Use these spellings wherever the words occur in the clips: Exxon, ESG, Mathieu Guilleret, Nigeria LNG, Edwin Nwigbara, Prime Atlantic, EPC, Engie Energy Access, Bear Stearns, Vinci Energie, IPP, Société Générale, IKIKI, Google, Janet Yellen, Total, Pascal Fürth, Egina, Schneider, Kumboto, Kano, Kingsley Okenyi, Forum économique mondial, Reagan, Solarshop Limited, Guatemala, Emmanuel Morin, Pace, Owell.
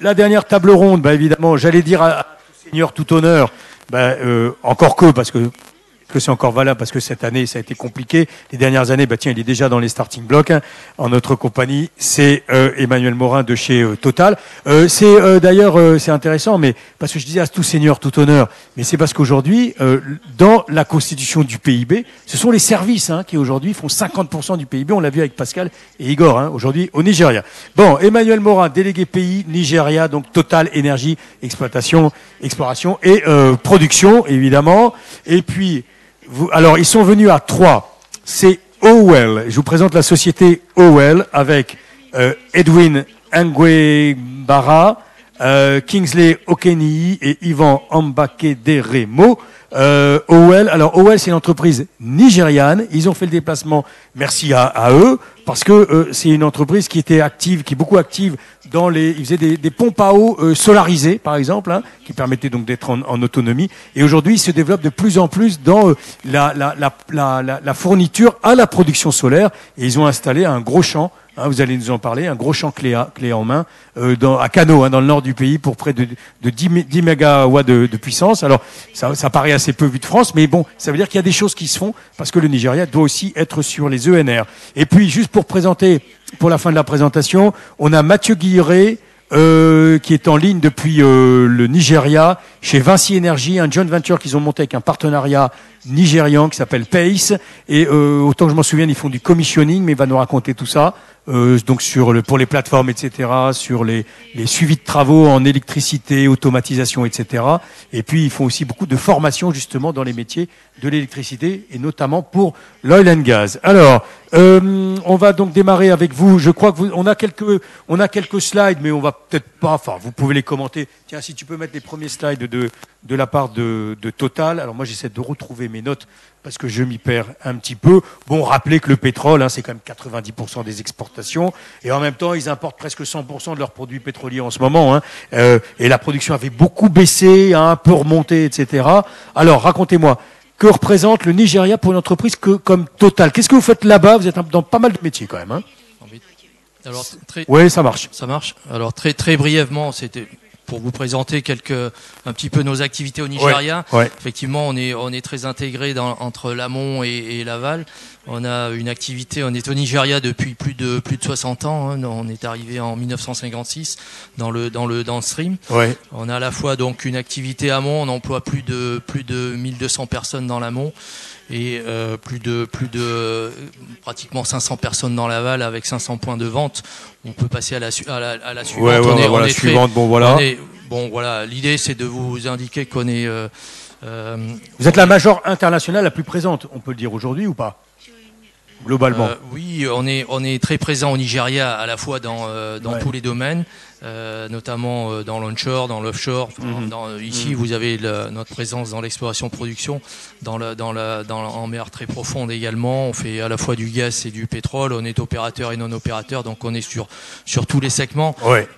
La dernière table ronde, bah évidemment, j'allais dire à tout seigneur, tout honneur, encore que, parce que c'est encore valable, parce que cette année, ça a été compliqué. Les dernières années, bah tiens, il est déjà dans les starting blocks. Hein. En notre compagnie, c'est Emmanuel Morin de chez Total. C'est intéressant, mais parce que je disais à tout seigneur, tout honneur, mais c'est parce qu'aujourd'hui, dans la constitution du PIB, ce sont les services hein, qui aujourd'hui font 50% du PIB. On l'a vu avec Pascal et Igor, hein, aujourd'hui au Nigeria. Bon, Emmanuel Morin, délégué pays Nigeria, donc Total, énergie, exploration et production, évidemment. Et puis... Alors, ils sont venus à 3. C'est Owell. Je vous présente la société Owell avec Edwin Nwigbara, Kingsley Okenyi et Ivan Ambake-Deremo. Owell, alors Owell, c'est une entreprise nigériane. Ils ont fait le déplacement, merci à eux, parce que c'est une entreprise qui était active, qui est beaucoup active dans les... Ils faisaient des pompes à eau solarisées, par exemple, hein, qui permettaient donc d'être en autonomie. Et aujourd'hui, ils se développent de plus en plus dans la fourniture à la production solaire. Et ils ont installé un gros champ, hein, vous allez nous en parler, un gros champ clé en main à Kano, hein, dans le nord du pays, pour près de 10 mégawatts de puissance. Alors, ça paraît assez peu vu de France, mais bon, ça veut dire qu'il y a des choses qui se font, parce que le Nigeria doit aussi être sur les ENR. Et puis, juste pour présenter, pour la fin de la présentation, on a Mathieu Guilleret, qui est en ligne depuis le Nigeria, chez Vinci Energie, un joint venture qu'ils ont monté avec un partenariat nigérian qui s'appelle Pace. Et autant que je m'en souviens, ils font du commissioning, mais il va nous raconter tout ça. Donc pour les plateformes, etc., sur les suivis de travaux en électricité, automatisation, etc. Et puis ils font aussi beaucoup de formations justement dans les métiers de l'électricité et notamment pour l'oil and gas. Alors on va donc démarrer avec vous. Je crois que on a quelques slides, mais on va peut-être pas. Enfin, vous pouvez les commenter. Tiens, si tu peux mettre les premiers slides de la part de Total. Alors moi j'essaie de retrouver mes notes, parce que je m'y perds un petit peu. Bon, rappelez que le pétrole, hein, c'est quand même 90% des exportations, et en même temps, ils importent presque 100% de leurs produits pétroliers en ce moment. Hein. Et la production avait beaucoup baissé, hein, un peu remonté, etc. Alors, racontez-moi, que représente le Nigeria pour une entreprise comme Total? Qu'est-ce que vous faites là-bas? Vous êtes dans pas mal de métiers quand même. Hein. Alors, oui, ça marche. Ça marche. Alors, très très brièvement, c'était... pour vous présenter un petit peu nos activités au Nigeria. Ouais, ouais. Effectivement, on est très intégré entre l'amont et l'aval. On est au Nigeria depuis plus de 60 ans. Hein. On est arrivé en 1956 dans le downstream. Ouais. On a à la fois donc une activité amont. On emploie plus de 1200 personnes dans l'amont et plus de pratiquement 500 personnes dans l'aval, avec 500 points de vente. On peut passer à la suivante. Ouais, Bon, voilà. L'idée, c'est de vous indiquer qu'on est. Vous êtes la major internationale la plus présente, on peut le dire aujourd'hui ou pas? Globalement. Oui, on est très présent au Nigeria, à la fois dans tous les domaines, notamment dans l'onshore, dans l'offshore. Ici, vous avez notre présence dans l'exploration-production, en mer très profonde également. On fait à la fois du gaz et du pétrole. On est opérateur et non-opérateur, donc on est sur tous les segments. Ouais.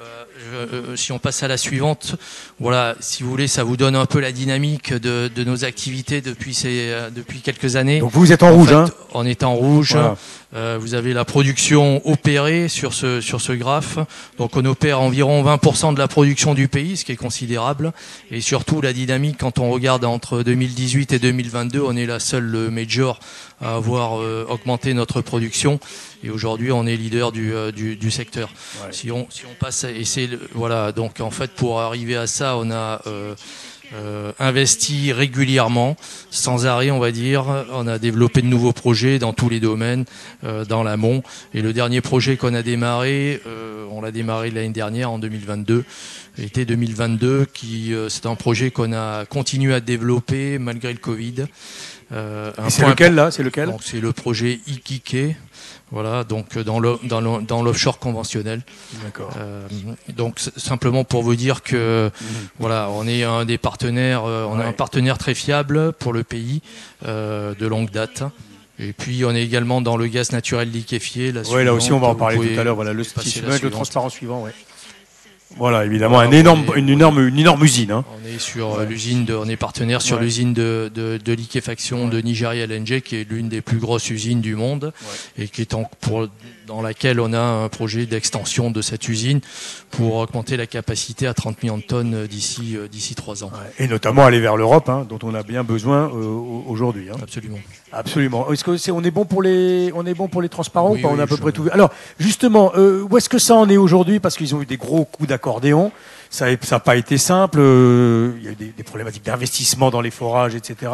Si on passe à la suivante, voilà, si vous voulez, ça vous donne un peu la dynamique de nos activités depuis quelques années. Donc vous êtes en rouge, hein? On est en rouge. Voilà. Vous avez la production opérée sur ce graphe. Donc on opère environ 20% de la production du pays, ce qui est considérable. Et surtout la dynamique, quand on regarde entre 2018 et 2022, on est la seule major à avoir augmenté notre production. Et aujourd'hui, on est leader du secteur. Ouais. Si on passe, voilà. Donc en fait, pour arriver à ça, on a investi régulièrement, sans arrêt, on va dire. On a développé de nouveaux projets dans tous les domaines, dans l'amont. Et le dernier projet qu'on a démarré, on l'a démarré l'année dernière, en 2022. L'été 2022, c'est un projet qu'on a continué à développer malgré le Covid. C'est lequel là? C'est lequel? Donc c'est le projet IKIKI. Voilà, donc dans l'offshore conventionnel. D'accord. Donc simplement pour vous dire que voilà, on est un des partenaires, on a un partenaire très fiable pour le pays, de longue date. Et puis on est également dans le gaz naturel liquéfié. Oui, là aussi on va en parler tout à l'heure. Voilà, le transparent suivant. Ouais. Voilà, évidemment, voilà, une énorme usine. Hein. On est sur l'usine on est partenaire sur l'usine de liquéfaction de Nigeria LNG, qui est l'une des plus grosses usines du monde et qui est pour dans laquelle on a un projet d'extension de cette usine pour augmenter la capacité à 30 millions de tonnes d'ici 3 ans. Et notamment aller vers l'Europe, hein, dont on a bien besoin aujourd'hui. Hein. Absolument. Absolument. Est-ce que on est bon pour les transparents ou pas? On a à peu près tout vu. Alors justement, où est-ce que ça en est aujourd'hui? Parce qu'ils ont eu des gros coups d'accordéon. Ça n'a pas été simple. Il y a eu des problématiques d'investissement dans les forages, etc.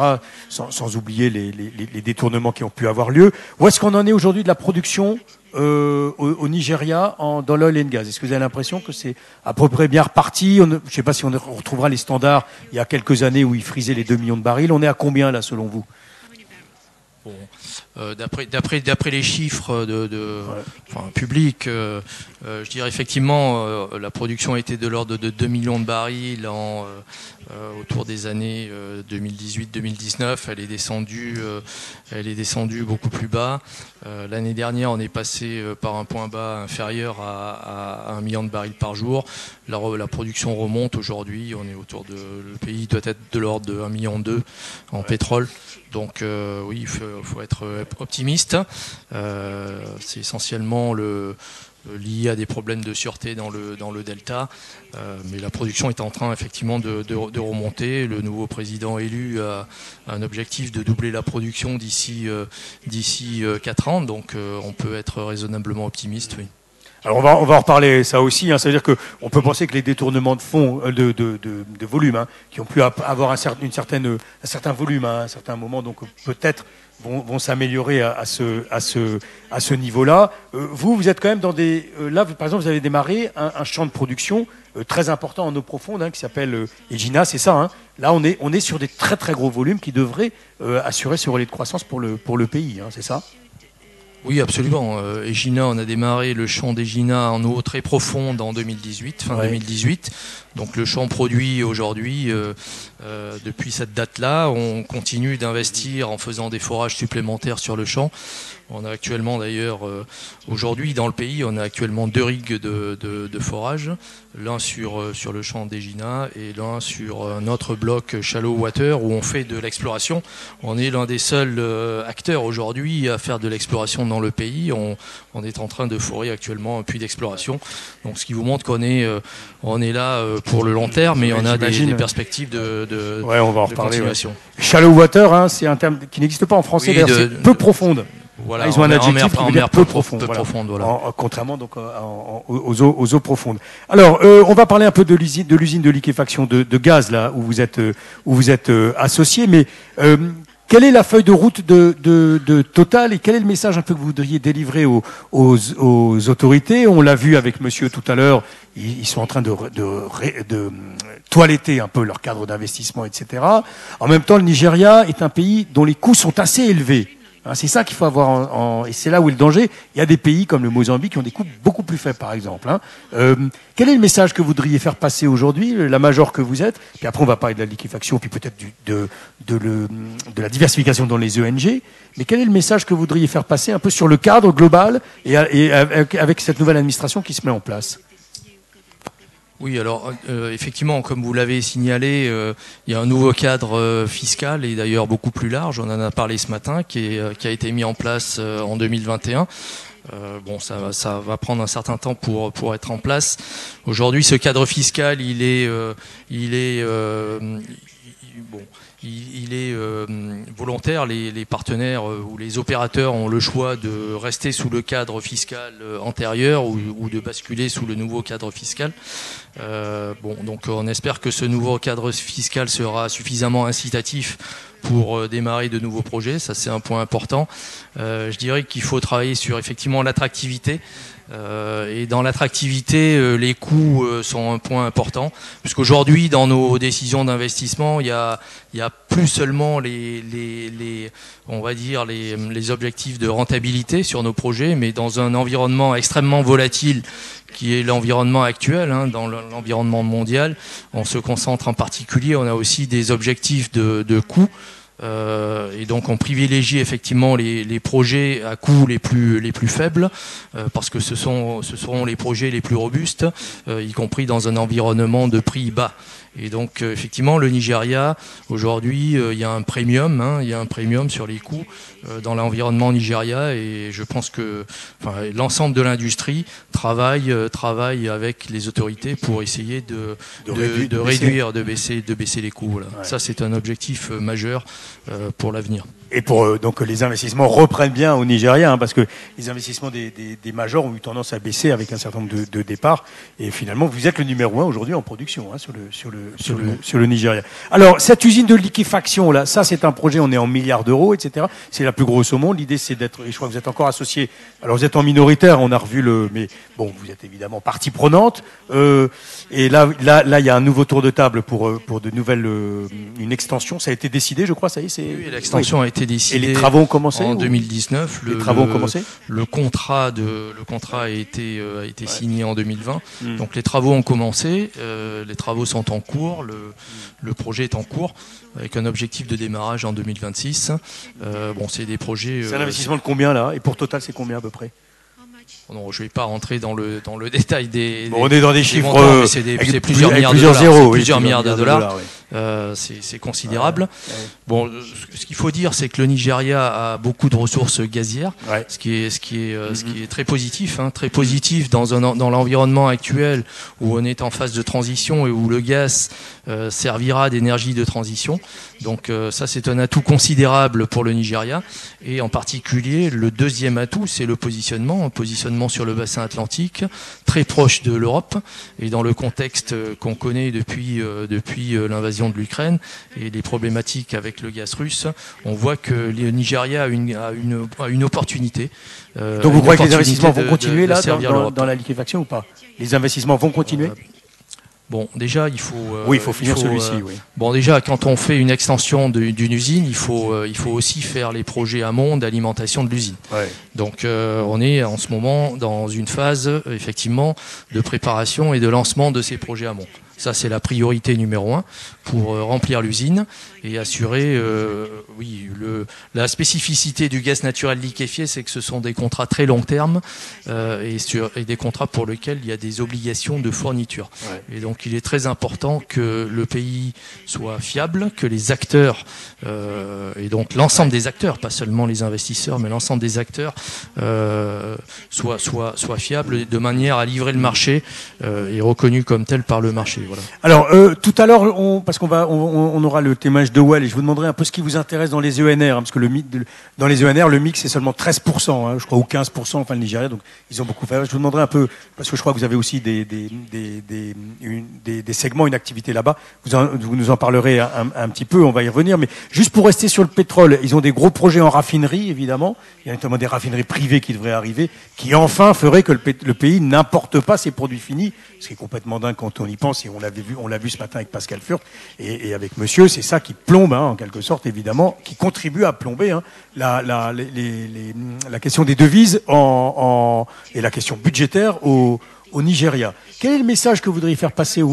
Sans oublier les détournements qui ont pu avoir lieu. Où est-ce qu'on en est aujourd'hui de la production au Nigeria dans l'oil et le gaz? Est-ce que vous avez l'impression que c'est à peu près bien reparti? Je ne sais pas si on retrouvera les standards il y a quelques années où ils frisaient les 2 millions de barils. On est à combien là, selon vous? Bon, d'après les chiffres publics, je dirais effectivement la production était de l'ordre de 2 millions de barils autour des années 2018-2019. Elle est descendue beaucoup plus bas. L'année dernière, on est passé par un point bas inférieur à 1 million de barils par jour. La production remonte aujourd'hui. On est autour de le pays doit être de l'ordre de 1,2 million en pétrole. Donc oui, il faut être optimiste. C'est essentiellement lié à des problèmes de sûreté dans le delta, mais la production est en train effectivement de remonter. Le nouveau président élu a un objectif de doubler la production d'ici 4 ans, donc on peut être raisonnablement optimiste, oui. Alors on va en reparler ça aussi, hein. Ça veut dire que on peut penser que les détournements de fonds de volume, hein, qui ont pu avoir un certain volume, hein, à un certain moment, donc peut-être vont s'améliorer à ce niveau-là. Vous êtes quand même dans des là par exemple vous avez démarré un champ de production très important en eau profonde, hein, qui s'appelle Egina, c'est ça, hein. Là on est sur des très très gros volumes qui devraient assurer ce relais de croissance pour le pays, hein, c'est ça? Oui, absolument. Egina, on a démarré le champ d'Egina en eau très profonde en 2018, fin 2018. Donc le champ produit aujourd'hui, depuis cette date-là, on continue d'investir en faisant des forages supplémentaires sur le champ. On a actuellement d'ailleurs, aujourd'hui dans le pays, on a actuellement 2 rigues de forage, l'un sur le champ d'Egina et l'un sur un autre bloc shallow water où on fait de l'exploration. On est l'un des seuls acteurs aujourd'hui à faire de l'exploration dans le pays. On est en train de forer actuellement un puits d'exploration. Donc ce qui vous montre qu'on est là pour le long terme, mais on a des perspectives de continuation. Ouais, on va en reparler. Ouais. Shallow water, hein, c'est un terme qui n'existe pas en français, oui, c'est peu profonde. Voilà, ils ont un adjectif qui veut dire peu profonde, voilà. Contrairement donc aux eaux profondes. Alors, on va parler un peu de l'usine de liquéfaction de gaz là où vous êtes associé. Mais quelle est la feuille de route de Total et quel est le message un peu que vous voudriez délivrer aux autorités? On l'a vu avec Monsieur tout à l'heure, ils sont en train de toiletter un peu leur cadre d'investissement, etc. En même temps, le Nigeria est un pays dont les coûts sont assez élevés. C'est ça qu'il faut avoir et c'est là où est le danger. Il y a des pays comme le Mozambique qui ont des coûts beaucoup plus faibles, par exemple. Hein. Quel est le message que vous voudriez faire passer aujourd'hui, la major que vous êtes? Puis après, on va parler de la liquéfaction, puis peut-être de la diversification dans les ENG. Mais quel est le message que vous voudriez faire passer un peu sur le cadre global et avec cette nouvelle administration qui se met en place? Oui, alors effectivement, comme vous l'avez signalé, il y a un nouveau cadre fiscal et d'ailleurs beaucoup plus large, on en a parlé ce matin, qui a été mis en place en 2021. Bon, ça va prendre un certain temps pour être en place. Aujourd'hui, ce cadre fiscal, il est volontaire. Les partenaires ou les opérateurs ont le choix de rester sous le cadre fiscal antérieur ou de basculer sous le nouveau cadre fiscal. Bon, donc on espère que ce nouveau cadre fiscal sera suffisamment incitatif pour démarrer de nouveaux projets. Ça, c'est un point important. Je dirais qu'il faut travailler sur effectivement l'attractivité. Et dans l'attractivité, les coûts sont un point important, puisqu'aujourd'hui, dans nos décisions d'investissement, il y a plus seulement les objectifs de rentabilité sur nos projets, mais dans un environnement extrêmement volatile, qui est l'environnement actuel, hein, dans l'environnement mondial, on se concentre en particulier, on a aussi des objectifs de coûts. Et donc on privilégie effectivement les projets à coûts les plus faibles, parce que ce seront les projets les plus robustes, y compris dans un environnement de prix bas. Et donc effectivement le Nigeria aujourd'hui, il y a un premium, sur les coûts dans l'environnement Nigeria, et je pense que l'ensemble de l'industrie travaille avec les autorités pour essayer de baisser les coûts. Voilà. Ouais. Ça c'est un objectif majeur pour l'avenir. Et pour donc que les investissements reprennent bien au Nigeria, hein, parce que les investissements des majors ont eu tendance à baisser avec un certain nombre de départs. Et finalement, vous êtes le numéro 1 aujourd'hui en production hein, sur le Nigeria. Alors, cette usine de liquéfaction, là, ça c'est un projet, on est en milliards d'euros, etc. C'est la plus grosse au monde. L'idée c'est d'être, et je crois que vous êtes encore associé, alors vous êtes en minoritaire, on a revu le... Mais bon, vous êtes évidemment partie prenante. Et là, il y a un nouveau tour de table pour de nouvelles... une extension, ça a été décidé, je crois, ça y est. Oui, l'extension a été... Et les travaux ont commencé en 2019. Le contrat a été signé en 2020. Donc les travaux ont commencé. Les travaux sont en cours. Le projet est en cours avec un objectif de démarrage en 2026. Bon, c'est des projets. C'est un investissement de combien là? Et pour Total, c'est combien à peu près? Non, je ne vais pas rentrer dans le détail des. Bon, on est dans des chiffres. C'est plusieurs milliards de dollars. C'est considérable. Bon, ce qu'il faut dire, c'est que le Nigeria a beaucoup de ressources gazières, ce qui est très positif, hein, très positif dans l'environnement actuel où on est en phase de transition et où le gaz servira d'énergie de transition. Donc ça, c'est un atout considérable pour le Nigeria. Et en particulier, le deuxième atout, c'est le positionnement. Sur le bassin atlantique, très proche de l'Europe, et dans le contexte qu'on connaît depuis l'invasion de l'Ukraine et les problématiques avec le gaz russe, on voit que le Nigeria a une opportunité. Donc vous croyez que les investissements vont continuer là dans la liquéfaction ou pas? Les investissements vont continuer? Bon, déjà, il faut... il faut finir celui-ci, oui. Bon, déjà, quand on fait une extension d'une usine, il faut aussi faire les projets amont d'alimentation de l'usine. Ouais. Donc, on est en ce moment dans une phase, effectivement, de préparation et de lancement de ces projets amont. Ça, c'est la priorité numéro 1 pour remplir l'usine et assurer la spécificité du gaz naturel liquéfié, c'est que ce sont des contrats très long terme et des contrats pour lesquels il y a des obligations de fourniture. Ouais. Et donc, il est très important que le pays soit fiable, que les acteurs, et donc l'ensemble des acteurs, pas seulement les investisseurs, mais l'ensemble des acteurs soient fiables de manière à livrer le marché et reconnus comme tel par le marché. Voilà. Alors, tout à l'heure, on aura le témoignage de Owell et je vous demanderai un peu ce qui vous intéresse dans les ENR, hein, parce que dans les ENR, le mix c'est seulement 13%, hein, je crois, ou 15%, enfin le Nigeria, donc ils ont beaucoup fait. Je vous demanderai un peu, parce que je crois que vous avez aussi des segments, une activité là-bas, vous nous en parlerez un petit peu, on va y revenir, mais juste pour rester sur le pétrole, ils ont des gros projets en raffinerie, évidemment, il y a notamment des raffineries privées qui devraient arriver, qui enfin feraient que le pays n'importe pas ses produits finis, ce qui est complètement dingue quand on y pense, et on l'a vu ce matin avec Pascal Fürth et avec Monsieur, c'est ça qui plombe, hein, en quelque sorte, évidemment, qui contribue à plomber hein, la question des devises et la question budgétaire au Nigeria. Quel est le message que vous voudriez faire passer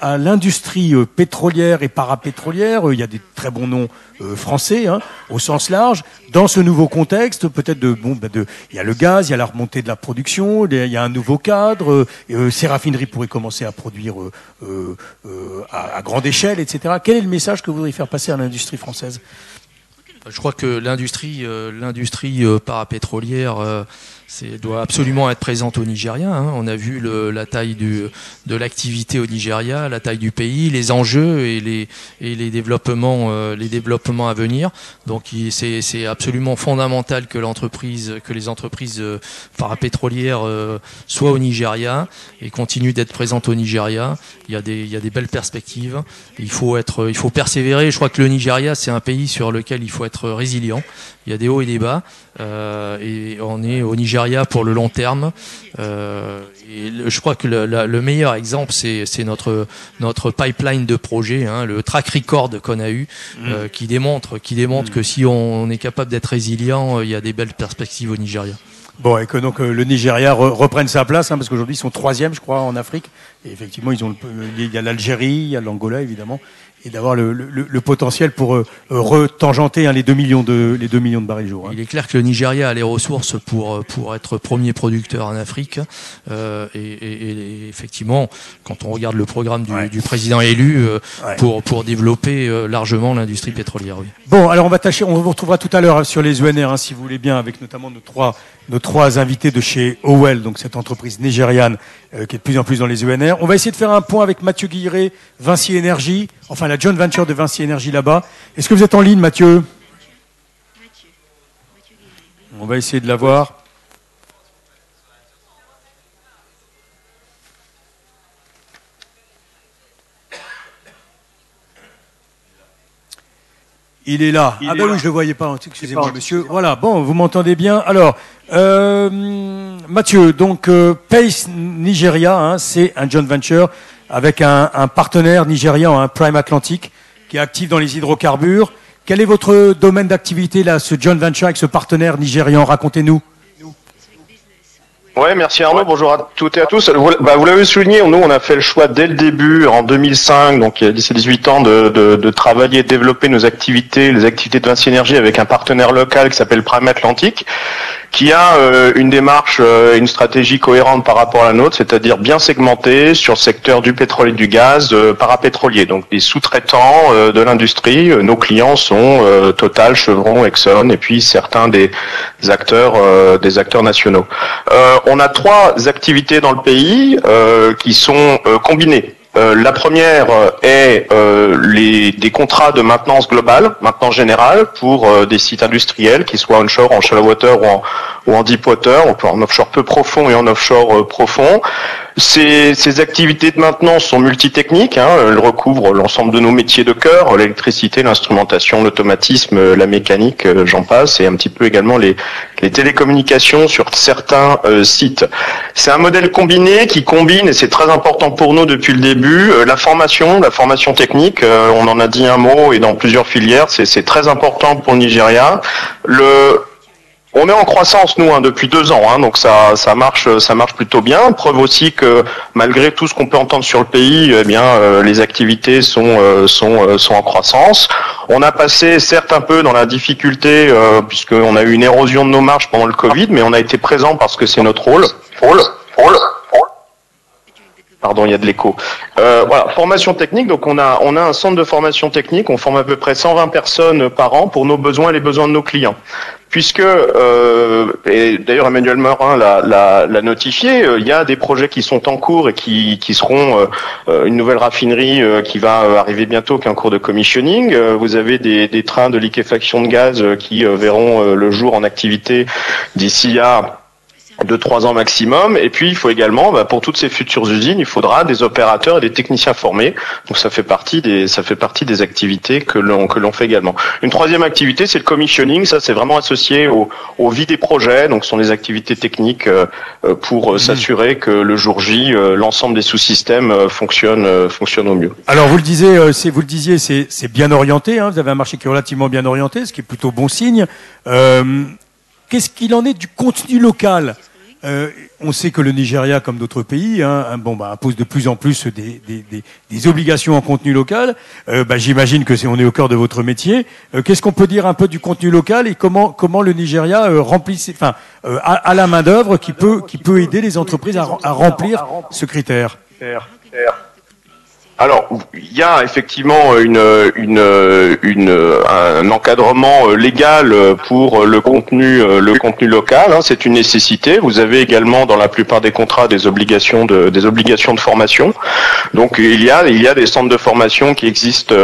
à l'industrie pétrolière et parapétrolière? Il y a des très bons noms français, hein, au sens large, dans ce nouveau contexte, peut-être il y a le gaz, il y a la remontée de la production, il y a un nouveau cadre, ces raffineries pourraient commencer à produire à grande échelle, etc. Quel est le message que vous voudriez faire passer à l'industrie française? Je crois que l'industrie parapétrolière doit absolument être présente au Nigeria. Hein. On a vu la taille de l'activité au Nigeria, la taille du pays, les enjeux et les développements à venir. Donc c'est absolument fondamental que les entreprises parapétrolières soient au Nigeria et continuent d'être présentes au Nigeria. Il y a des belles perspectives. Il faut persévérer. Je crois que le Nigeria c'est un pays sur lequel il faut être résilient. Il y a des hauts et des bas. Et on est au Nigeria pour le long terme. Et je crois que le meilleur exemple, c'est notre pipeline de projets, hein, le track record qu'on a eu, qui démontre que si on est capable d'être résilient, il y a des belles perspectives au Nigeria. Bon, et que donc le Nigeria reprenne sa place, hein, parce qu'aujourd'hui ils sont 3e, je crois, en Afrique. Et effectivement, il y a l'Algérie, il y a l'Angola, évidemment, et d'avoir le potentiel pour retangenter les 2 millions de barils jour. Hein. Il est clair que le Nigeria a les ressources pour être premier producteur en Afrique. Et effectivement, quand on regarde le programme du président élu pour développer largement l'industrie pétrolière. Oui. Bon, alors on vous retrouvera tout à l'heure sur les ENR, hein, si vous voulez bien, avec notamment nos trois invités de chez Owell, donc cette entreprise nigériane qui est de plus en plus dans les ENR. On va essayer de faire un point avec Mathieu Guilleret, Vinci Energie, enfin la joint venture de Vinci Energie là-bas. Est-ce que vous êtes en ligne, Mathieu ? On va essayer de l'avoir. Il est là. Ah ben oui, je ne le voyais pas. Excusez-moi, monsieur. Voilà, bon, vous m'entendez bien. Alors, Mathieu, donc Pace Nigeria, hein, c'est un joint venture avec un partenaire nigérian, hein, Prime Atlantic, qui est actif dans les hydrocarbures. Quel est votre domaine d'activité, là, ce joint venture avec ce partenaire nigérian? Racontez-nous. Ouais, merci Arnaud. Bonjour à toutes et à tous. Vous l'avez souligné, nous on a fait le choix dès le début, en 2005, donc il y a 17-18 ans, de travailler et développer nos activités, les activités de Vinci Energie avec un partenaire local qui s'appelle Prime Atlantic, qui a une démarche, une stratégie cohérente par rapport à la nôtre, c'est-à-dire bien segmentée sur le secteur du pétrole et du gaz parapétrolier, donc des sous-traitants de l'industrie. Nos clients sont Total, Chevron, Exxon et puis certains des acteurs nationaux. On a trois activités dans le pays qui sont combinées. La première est des contrats de maintenance globale, maintenance générale, pour des sites industriels, qu'ils soient onshore, en shallow water ou en deep water, en offshore peu profond et en offshore profond. Ces activités de maintenance sont multitechniques, hein, elles recouvrent l'ensemble de nos métiers de cœur, l'électricité, l'instrumentation, l'automatisme, la mécanique, j'en passe, et un petit peu également les télécommunications sur certains sites. C'est un modèle combiné qui combine, et c'est très important pour nous depuis le début, la formation technique, on en a dit un mot, et dans plusieurs filières, c'est très important pour le Nigeria. On est en croissance, nous, hein, depuis 2 ans, hein, donc ça marche plutôt bien. Preuve aussi que malgré tout ce qu'on peut entendre sur le pays, eh bien les activités sont en croissance. On a passé certes un peu dans la difficulté puisqu'on a eu une érosion de nos marges pendant le Covid, mais on a été présent parce que c'est notre rôle. Pardon, il y a de l'écho. Voilà, formation technique. Donc on a un centre de formation technique. On forme à peu près 120 personnes par an pour nos besoins et les besoins de nos clients. Puisque, et d'ailleurs Emmanuel Morin l'a notifié, il y a des projets qui sont en cours et qui seront une nouvelle raffinerie qui va arriver bientôt, qui est en cours de commissioning. Vous avez des trains de liquéfaction de gaz qui verront le jour en activité d'ici à 2-3 ans maximum, et puis il faut également, pour toutes ces futures usines, il faudra des opérateurs et des techniciens formés. Donc ça fait partie des activités que l'on fait également. Une troisième activité, c'est le commissioning. Ça, c'est vraiment associé aux vies des projets. Donc ce sont des activités techniques pour s'assurer que le jour J, l'ensemble des sous-systèmes fonctionne au mieux. Alors vous le disiez, c'est bien orienté. Hein, vous avez un marché qui est relativement bien orienté, ce qui est plutôt bon signe. Qu'est-ce qu'il en est du contenu local? On sait que le Nigeria, comme d'autres pays, hein, impose de plus en plus des obligations en contenu local. J'imagine que on est au cœur de votre métier. Qu'est-ce qu'on peut dire un peu du contenu local et comment le Nigeria a la main d'œuvre qui peut aider les entreprises à remplir ce critère? Alors, il y a effectivement un encadrement légal pour le contenu local. Hein, c'est une nécessité. Vous avez également dans la plupart des contrats des obligations de formation. Donc il y a des centres de formation qui existent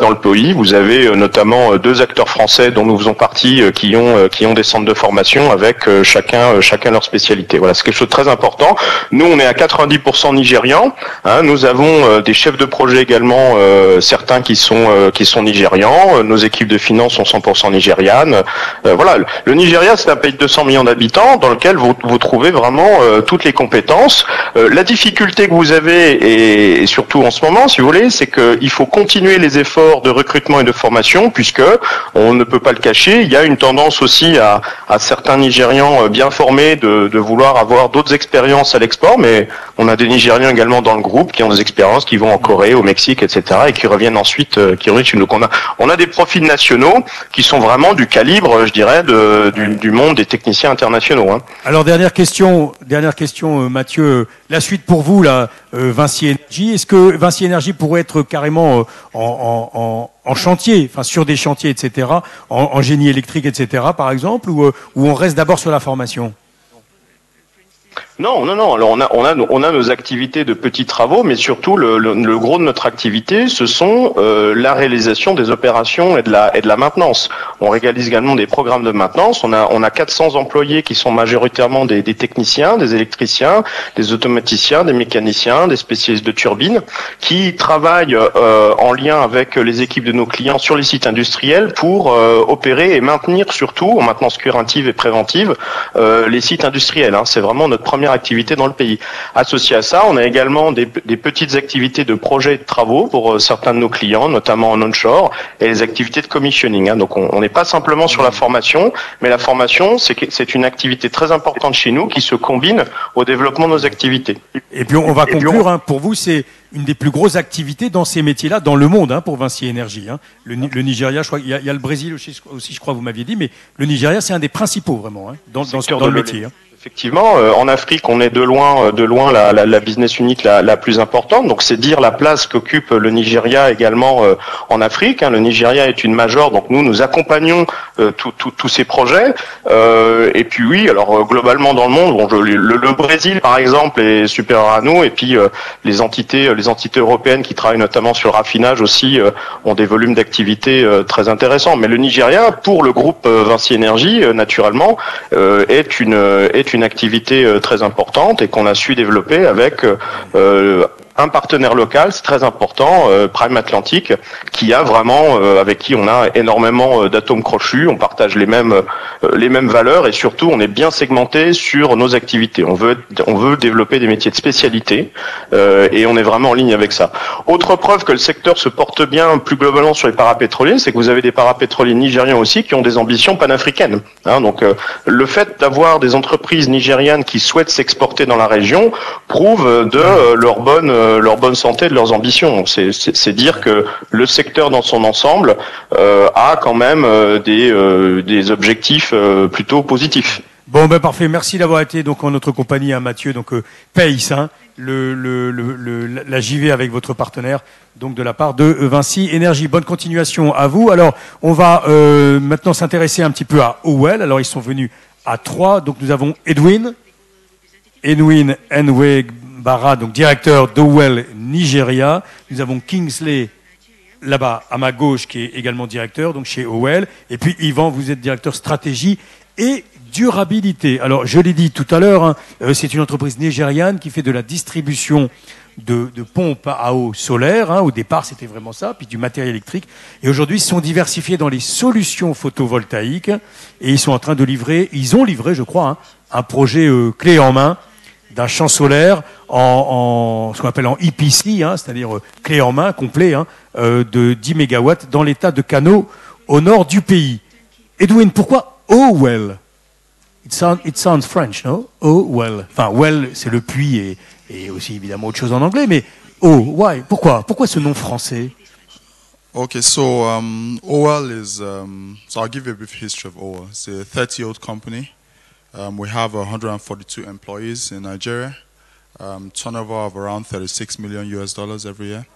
dans le pays. Vous avez notamment 2 acteurs français dont nous faisons partie qui ont des centres de formation avec chacun leur spécialité. Voilà, c'est quelque chose de très important. Nous, on est à 90% nigérians. Hein, nous avons des chefs de projet également, certains qui sont nigérians. Nos équipes de finances sont 100% nigérianes. Voilà, le Nigeria, c'est un pays de 200 millions d'habitants dans lequel vous trouvez vraiment toutes les compétences. La difficulté que vous avez, et surtout tout en ce moment, si vous voulez, c'est qu'il faut continuer les efforts de recrutement et de formation, puisque on ne peut pas le cacher, il y a une tendance aussi à certains Nigérians bien formés de vouloir avoir d'autres expériences à l'export, mais on a des Nigérians également dans le groupe qui ont des expériences, qui vont en Corée, au Mexique, etc., et qui reviennent ensuite, qui reviennent chez nous. Donc on a des profils nationaux qui sont vraiment du calibre, je dirais, du monde des techniciens internationaux. Hein. Alors dernière question, Mathieu, la suite pour vous là, Vinci Energie. Est-ce que Vinci Energie pourrait être carrément en chantier, enfin sur des chantiers, etc., en génie électrique, etc., par exemple, ou on reste d'abord sur la formation? Non. Alors on a nos activités de petits travaux, mais surtout le gros de notre activité, ce sont la réalisation des opérations et de la maintenance. On réalise également des programmes de maintenance. On a 400 employés qui sont majoritairement des techniciens, des électriciens, des automaticiens, des mécaniciens, des spécialistes de turbines, qui travaillent en lien avec les équipes de nos clients sur les sites industriels pour opérer et maintenir surtout en maintenance curative et préventive les sites industriels. Hein. C'est vraiment notre première activité dans le pays. Associé à ça, on a également des petites activités de projets et de travaux pour certains de nos clients, notamment en onshore, et les activités de commissioning. Hein. Donc on n'est pas simplement sur la formation, mais la formation, c'est une activité très importante chez nous qui se combine au développement de nos activités. Et puis on va conclure, hein, pour vous, c'est une des plus grosses activités dans ces métiers-là, dans le monde, hein, pour Vinci Energie. Hein. Le Nigeria, je crois, il y a le Brésil aussi, je crois, vous m'aviez dit, mais le Nigeria, c'est un des principaux, vraiment, hein, dans le métier. Hein. Effectivement, en Afrique, on est de loin la business unit la plus importante. Donc, c'est dire la place qu'occupe le Nigeria également en Afrique. Hein. Le Nigeria est une majeure, donc nous accompagnons tous ces projets. Et puis oui, alors globalement dans le monde, bon, le Brésil par exemple est supérieur à nous. Et puis les entités européennes qui travaillent notamment sur le raffinage aussi ont des volumes d'activité très intéressants. Mais le Nigeria, pour le groupe Vinci Energie, naturellement, est une activité très importante et qu'on a su développer avec un partenaire local, c'est très important, Prime Atlantic, qui a vraiment, avec qui on a énormément d'atomes crochus, on partage les mêmes valeurs et surtout on est bien segmenté sur nos activités. On veut développer des métiers de spécialité et on est vraiment en ligne avec ça. Autre preuve que le secteur se porte bien plus globalement sur les parapétroliers, c'est que vous avez des parapétroliers nigériens aussi qui ont des ambitions panafricaines. Hein, donc le fait d'avoir des entreprises nigérianes qui souhaitent s'exporter dans la région prouve de leur bonne santé, de leurs ambitions. C'est dire que le secteur dans son ensemble a quand même des objectifs plutôt positifs. Bon, ben parfait. Merci d'avoir été donc en notre compagnie, hein, Mathieu. Donc Pace, hein, la JV avec votre partenaire, donc de la part de Vinci Energie. Bonne continuation à vous. Alors, on va maintenant s'intéresser un petit peu à Owell. Alors, ils sont venus à 3. Donc, nous avons Edwin Nwigbara, donc directeur d'Owell Nigeria. Nous avons Kingsley, là-bas, à ma gauche, qui est également directeur, donc chez Owell. Et puis, Ivan, vous êtes directeur stratégie et durabilité. Alors, je l'ai dit tout à l'heure, hein, c'est une entreprise nigériane qui fait de la distribution de pompes à eau solaire. Hein, au départ, c'était vraiment ça, puis du matériel électrique. Et aujourd'hui, ils sont diversifiés dans les solutions photovoltaïques. Et ils sont en train de livrer, ils ont livré, je crois, hein, un projet clé en main d'un champ solaire en ce qu'on appelle en EPC, hein, c'est-à-dire clé en main, complet, hein, de 10 mégawatts dans l'état de Kano, au nord du pays. Edwin, pourquoi Owell? It sounds French, no? Owell. Enfin, well, c'est le puits et aussi évidemment autre chose en anglais, mais why? Pourquoi ce nom français? Okay, so Owell is, so I'll give you a brief history of Owell. It's a 30-year-old company. We have 142 employees in Nigeria, turnover of around $36 million every year.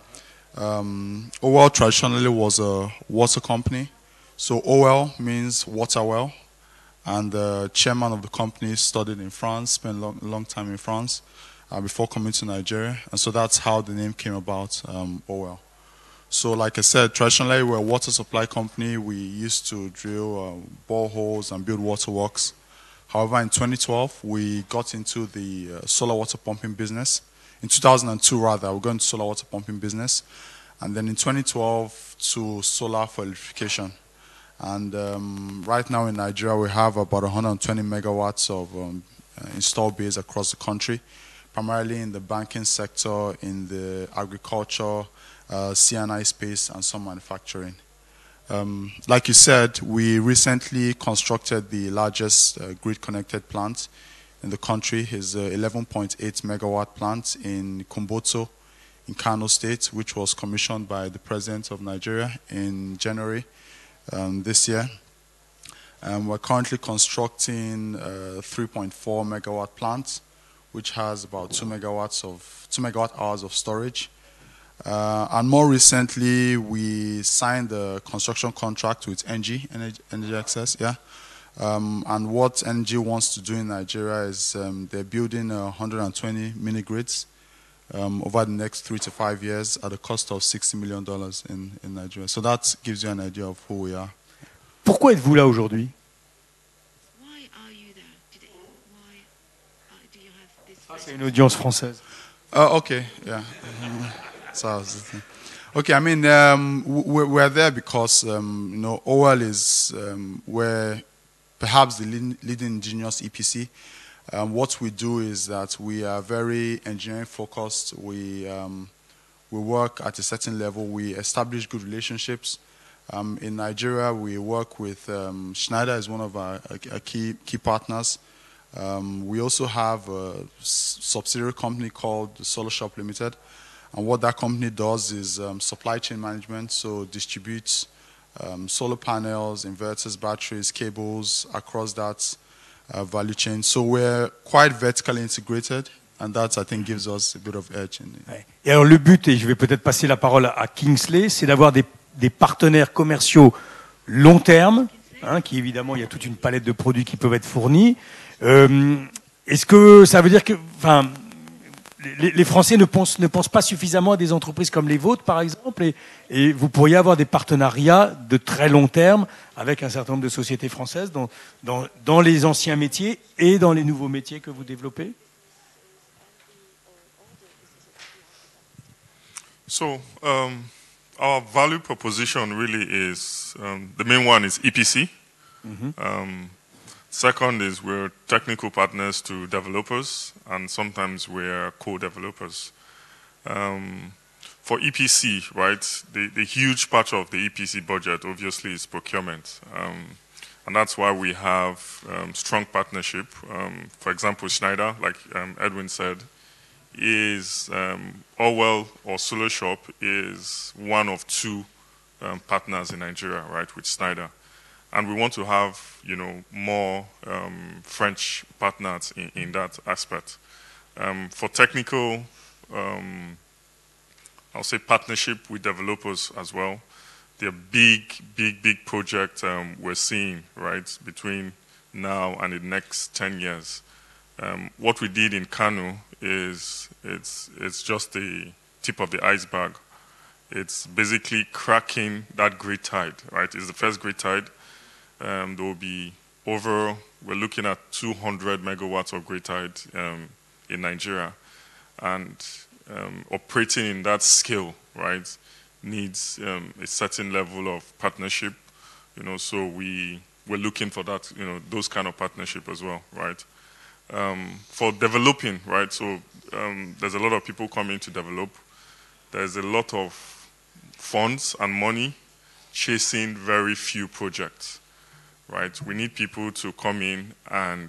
Owell traditionally was a water company, so Owell means water well, and the chairman of the company studied in France, spent a long time in France before coming to Nigeria, and so that's how the name came about, Owell. So like I said, traditionally we're a water supply company. We used to drill boreholes and build waterworks. However, in 2012, we got into the solar water pumping business. In 2002, rather, we got into solar water pumping business. And then in 2012, to solar for electrification. And right now in Nigeria, we have about 120 megawatts of installed base across the country, primarily in the banking sector, in the agriculture, C&I space, and some manufacturing. Like you said, we recently constructed the largest grid-connected plant in the country. It's an 11.8 megawatt plant in Kumboto, in Kano State, which was commissioned by the President of Nigeria in January this year. We're currently constructing a 3.4 megawatt plant, which has about 2 megawatt hours of storage. And more recently, we signed a construction contract with Engie Energy Access. Yeah, and what Engie wants to do in Nigeria is they're building 120 mini grids over the next 3 to 5 years at a cost of $60 million in Nigeria. So that gives you an idea of who we are. Pourquoi êtes-vous là aujourd'hui? Ah, c'est une audience française. Okay, yeah. Okay, I mean, we're there because, you know, Owell is where perhaps the leading ingenious EPC. What we do is that we are very engineering focused. We work at a certain level. We establish good relationships. In Nigeria, we work with Schneider as one of our key partners. We also have a subsidiary company called Solarshop Limited. And what that company does is supply chain management, so distributes solar panels, inverters, batteries, cables across that value chain. So we're quite vertically integrated, and that, I think, gives us a bit of edge. Et alors le but, et je vais peut-être passer la parole à Kingsley, c'est d'avoir des partenaires commerciaux long terme, hein, qui évidemment, il y a toute une palette de produits qui peuvent être fournis. Est-ce que ça veut dire que... Enfin, les Français ne pensent pas suffisamment à des entreprises comme les vôtres, par exemple, et vous pourriez avoir des partenariats de très long terme avec un certain nombre de sociétés françaises dans les anciens métiers et dans les nouveaux métiers que vous développez. So, our value proposition really is the main one is EPC. Mm-hmm. Second is we're technical partners to developers, and sometimes we're co-developers. For EPC, right, the huge part of the EPC budget obviously is procurement. And that's why we have strong partnership. For example, Schneider, like Edwin said, is Owell or Solarshop is one of two partners in Nigeria, right, with Schneider. And we want to have, you know, more French partners in that aspect. For technical, I'll say partnership with developers as well. There are big projects we're seeing, right, between now and the next 10 years. What we did in Kano is it's just the tip of the iceberg. It's basically cracking that grid tide, right? It's the first grid tide. There will be we're looking at 200 megawatts of grid tide in Nigeria. And operating in that scale, right, needs a certain level of partnership, you know, so we're looking for that, you know, those kind of partnership as well, right? For developing, right, so there's a lot of people coming to develop. There's a lot of funds and money chasing very few projects. Right, we need people to come in and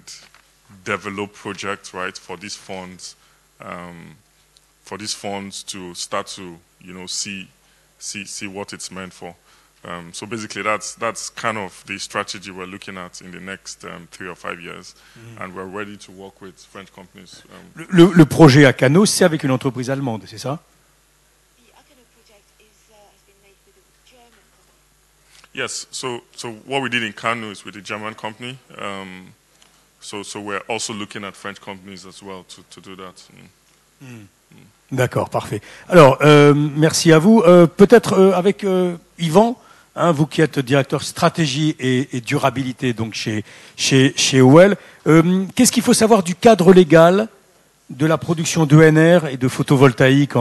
develop projects, right, for these funds to start to, you know, see what it's meant for. So basically, that's kind of the strategy we're looking at in the next 3 or 5 years, and we're ready to work with French companies. Le projet à Kano, c'est avec une entreprise allemande, c'est ça? Yes, so what we did in Kano is with a German company. So we're also looking at French companies as well to do that. D'accord, parfait. Alors, merci à vous. Peut-être avec Ivan, hein, vous qui êtes directeur stratégie et durabilité donc chez Owell. Qu'est-ce qu'il faut savoir du cadre légal de la production d'ENR et de photovoltaïque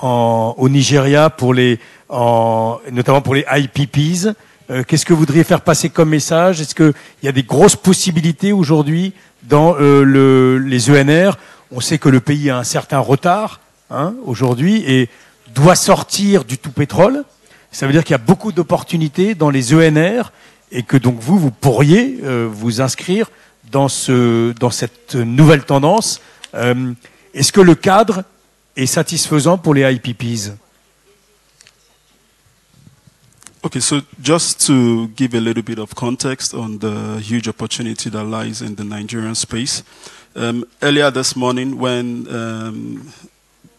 au Nigeria, notamment pour les IPPs, qu'est-ce que vous voudriez faire passer comme message? Est-ce qu'il y a des grosses possibilités aujourd'hui dans les ENR? On sait que le pays a un certain retard aujourd'hui et doit sortir du tout pétrole. Ça veut dire qu'il y a beaucoup d'opportunités dans les ENR et que donc vous, vous pourriez vous inscrire dans cette nouvelle tendance. Est-ce que le cadre est satisfaisant pour les IPPs? Okay, so just to give a little bit of context on the huge opportunity that lies in the Nigerian space. Earlier this morning when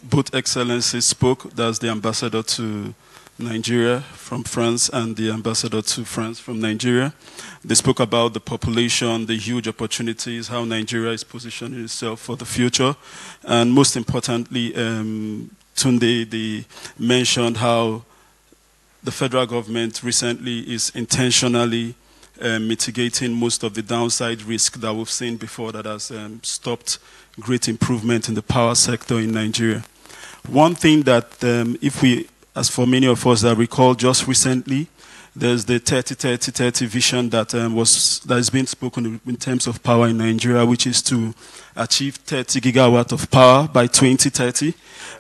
both excellencies spoke, that's the ambassador to Nigeria from France and the ambassador to France from Nigeria. They spoke about the population, the huge opportunities, how Nigeria is positioning itself for the future. And most importantly, Tunde, they mentioned how the federal government recently is intentionally mitigating most of the downside risk that we've seen before that has stopped great improvement in the power sector in Nigeria. One thing that as for many of us that recall just recently, there's the 30-30-30 vision that has been spoken in terms of power in Nigeria, which is to achieve 30 gigawatt of power by 2030.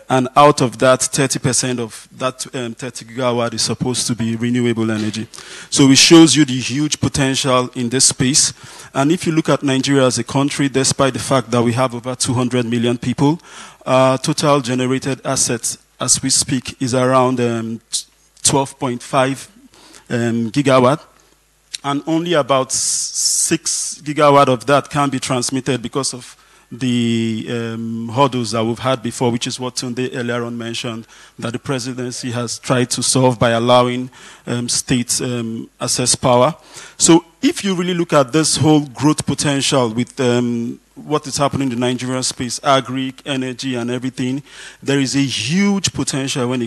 And out of that, 30% of that 30 gigawatt is supposed to be renewable energy. So it shows you the huge potential in this space. And if you look at Nigeria as a country, despite the fact that we have over 200 million people, total generated assets as we speak is around 12.5 gigawatt, and only about 6 gigawatt of that can be transmitted because of the hurdles that we've had before, which is what Tunde earlier on mentioned, that the presidency has tried to solve by allowing states access power. So if you really look at this whole growth potential with what is happening in the Nigerian space, agri, energy and everything, there is a huge potential when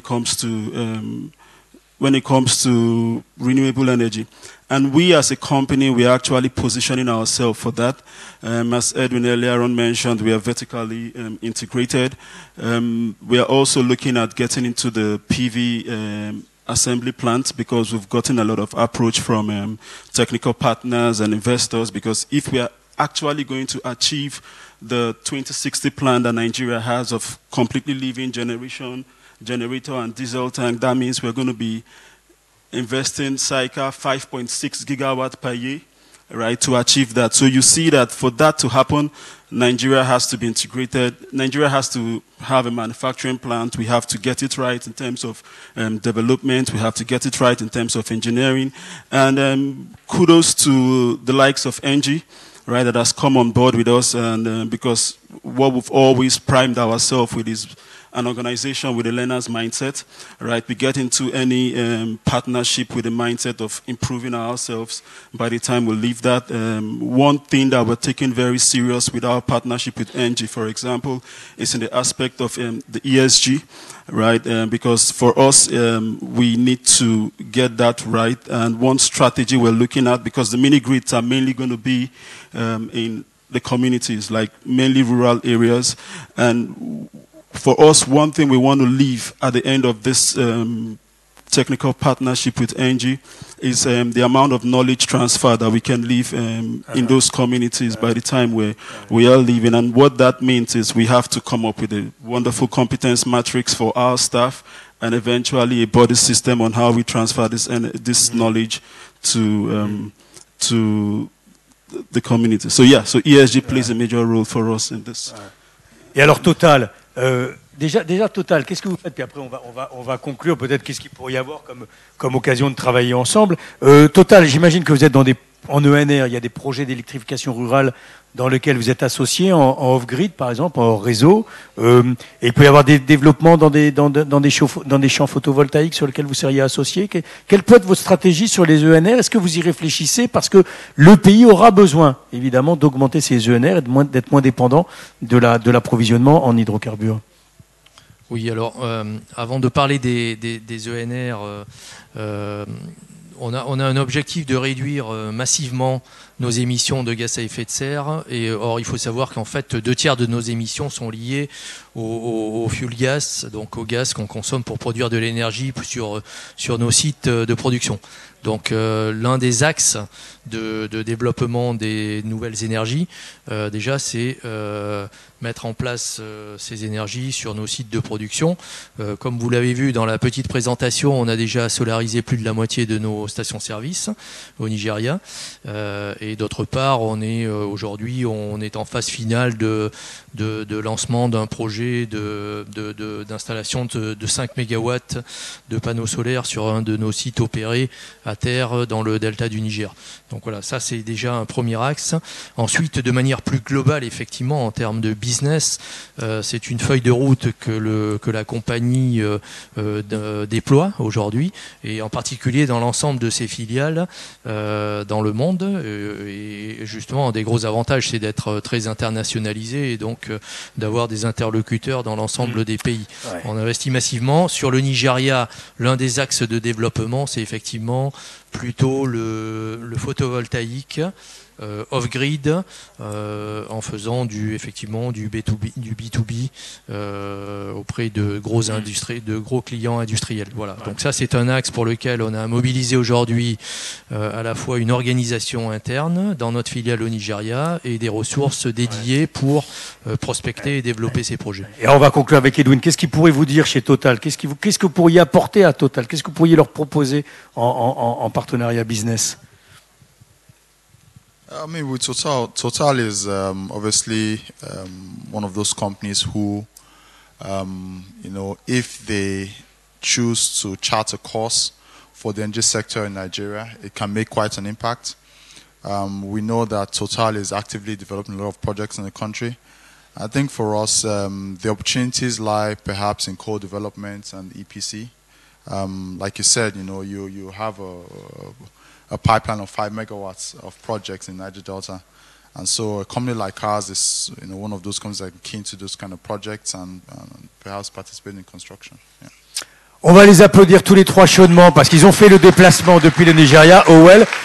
it comes to renewable energy. And we as a company, we are actually positioning ourselves for that. As Edwin earlier on mentioned, we are vertically integrated. We are also looking at getting into the PV assembly plant because we've gotten a lot of approach from technical partners and investors, because if we are actually going to achieve the 2060 plan that Nigeria has of completely leaving generator and diesel tank, that means we're going to be investing circa 5.6 gigawatt per year, right, to achieve that. So you see that for that to happen, Nigeria has to be integrated. Nigeria has to have a manufacturing plant. We have to get it right in terms of development. We have to get it right in terms of engineering. And kudos to the likes of Engie, right, that has come on board with us, and because what we've always primed ourselves with is an organization with a learner's mindset, right? We get into any partnership with the mindset of improving ourselves by the time we leave that. One thing that we're taking very serious with our partnership with Engie, for example, is in the aspect of the ESG, right? Because for us, we need to get that right. And one strategy we're looking at, because the mini-grids are mainly going to be in the communities, like mainly rural areas, and for us, one thing we want to leave at the end of this technical partnership with Engie is the amount of knowledge transfer that we can leave in those communities by the time we are leaving. And what that means is we have to come up with a wonderful competence matrix for our staff and eventually a body system on how we transfer this knowledge to the community. So yeah, so ESG plays a major role for us in this. Et alors Total. Déjà Total, qu'est-ce que vous faites? Puis après, on va conclure peut-être qu'est-ce qu'il pourrait y avoir comme occasion de travailler ensemble. Total, j'imagine que vous êtes en ENR, il y a des projets d'électrification rurale dans lesquels vous êtes associés, en off-grid par exemple, en réseau. Et il peut y avoir des développements dans des champs photovoltaïques sur lesquels vous seriez associés. Quelle peut être votre stratégie sur les ENR? Est-ce que vous y réfléchissez? Parce que le pays aura besoin, évidemment, d'augmenter ses ENR et d'être moins dépendant de l'approvisionnement en hydrocarbures. Oui, alors, avant de parler des ENR, on a un objectif de réduire massivement nos émissions de gaz à effet de serre. Et or, il faut savoir qu'en fait, 2 tiers de nos émissions sont liées au fuel gas, donc au gaz qu'on consomme pour produire de l'énergie sur nos sites de production. Donc l'un des axes de développement des nouvelles énergies, déjà, c'est mettre en place ces énergies sur nos sites de production. Comme vous l'avez vu dans la petite présentation, on a déjà solarisé plus de la moitié de nos stations-service au Nigeria. Et d'autre part, aujourd'hui, on est en phase finale de lancement d'un projet d'installation de 5 MW de panneaux solaires sur un de nos sites opérés à terre dans le delta du Niger. Donc voilà, ça c'est déjà un premier axe. Ensuite, de manière plus globale, effectivement, en termes de business, c'est une feuille de route que la compagnie déploie aujourd'hui, et en particulier dans l'ensemble de ses filiales dans le monde. Et justement, un des gros avantages, c'est d'être très internationalisé et donc d'avoir des interlocuteurs dans l'ensemble des pays. Ouais. On investit massivement. Sur le Nigeria, l'un des axes de développement, c'est effectivement plutôt le photovoltaïque off-grid, en faisant du B2B, auprès de gros clients industriels. Voilà. Donc ça, c'est un axe pour lequel on a mobilisé aujourd'hui à la fois une organisation interne dans notre filiale au Nigeria et des ressources dédiées pour prospecter et développer ces projets. Et on va conclure avec Edwin. Qu'est-ce qu'ils pourraient vous dire chez Total? Qu'est-ce que vous pourriez apporter à Total? Qu'est-ce que vous pourriez leur proposer en partenariat business? I mean, with Total, Total is obviously one of those companies who, you know, if they choose to chart a course for the energy sector in Nigeria, it can make quite an impact. We know that Total is actively developing a lot of projects in the country. I think for us, the opportunities lie perhaps in co-development and EPC. Like you said, you know, you have a pipeline of 5 megawatts of projects in Niger Delta, and so a company like ours is, you know, one of those companies that are keen to those kind of projects and perhaps participate in construction. Yeah. On va les applaudir tous les 3 chaudement parce qu'ils ont fait le déplacement depuis le Nigeria. Owell.